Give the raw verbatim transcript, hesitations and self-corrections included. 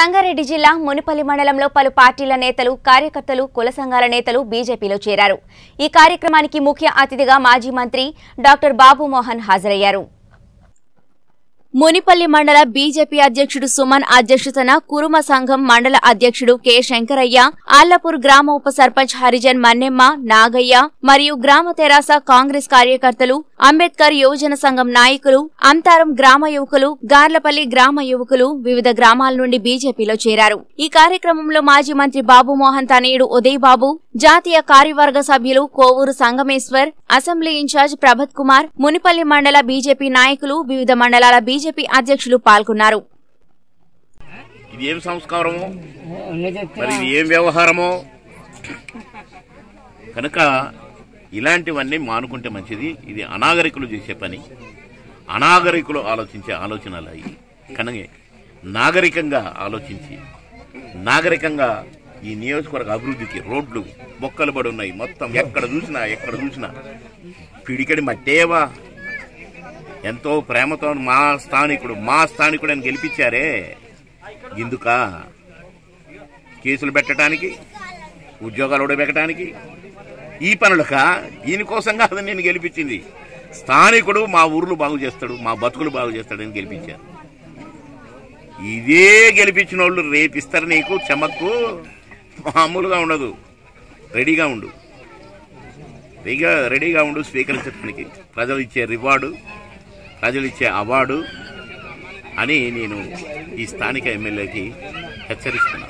సంగారెడ్డి జిల్లా మునిపల్లి మండలంలో పలు పార్టీల నేతలు కార్యకర్తలు కుల సంఘాల నేతలు బీజేపీలో చేరారు. ఈ కార్యక్రమానికి ముఖ్య అతిథిగా మాజీ మంత్రి డాక్టర్ బాబు మోహన్ హాజరయ్యారు. మునిపల్లి మండల బీజేపీ అధ్యక్షుడు సుమన్ అజక్షుతన కురుమ సంఘం మండల అధ్యక్షుడు కె శంకరయ్య ఆల్లపూర్ గ్రామ ఉప సర్పంచ్ హరిజన్ మన్నెమ్మ నాగయ్య మరియు గ్రామ తెరాస కాంగ్రెస్ కార్యకర్తలు అంబేద్కర్ యోజన సంఘం నాయకులు అంతారం గ్రామ యువకులు గార్లపల్లి గ్రామ యువకులు వివిధ గ్రామాల నుండి బీజేపీలో చేరారు. ఈ కార్యక్రమంలో మాజీ మంత్రి బాబు మోహంతనీయుడు ఉదయ్ బాబు జాతీయ కార్యవర్గ సభ్యులు కోవూరు సంగమేశ్వర్ అసెంబ్లీ ఇన్ఛార్జ్ ప్రభత్ కుమార్ మునిపల్లి మండల బీజేపీ నాయకులు వివిధ మండలాల బీజేపీ అధ్యక్షులు పాల్గొన్నారు. ఇది ఏం సంస్కారమో మరి ఇది ఏం వ్యవహారమో కనుక ఇలాంటివన్నీ మానుకుంటే మంచిది. ఇది అనాగరికులు చేసే పని, అనాగరికులు ఆలోచించే ఆలోచనలు అయ్యి కనుక నాగరికంగా ఆలోచించి నాగరికంగా ఈ నియోజకవర్గ అభివృద్ధికి రోడ్లు బొక్కలు పడి ఉన్నాయి. మొత్తం ఎక్కడ చూసినా ఎక్కడ చూసినా పిడికడి మట్టేవా. ఎంతో ప్రేమతో మా స్థానికుడు మా స్థానికుడు అని గెలిపించారే, ఇందుక కేసులు పెట్టడానికి ఉద్యోగాలు ఉడబెట్టడానికి ఈ పనులక దీనికోసం కాదు నేను గెలిపించింది. స్థానికుడు మా ఊర్లు బాగు చేస్తాడు, మా బతుకులు బాగు చేస్తాడని గెలిపించారు. ఇదే గెలిపించిన వాళ్ళు రేపిస్తారు నీకు చెమక్కు, మామూలుగా ఉండదు. రెడీగా ఉండు, రెడీగా రెడీగా ఉండు స్వీకరించడానికి. ప్రజలు ఇచ్చే రివార్డు, ప్రజలు ఇచ్చే అవార్డు అని నేను ఈ స్థానిక ఎమ్మెల్యేకి హెచ్చరిస్తున్నాను.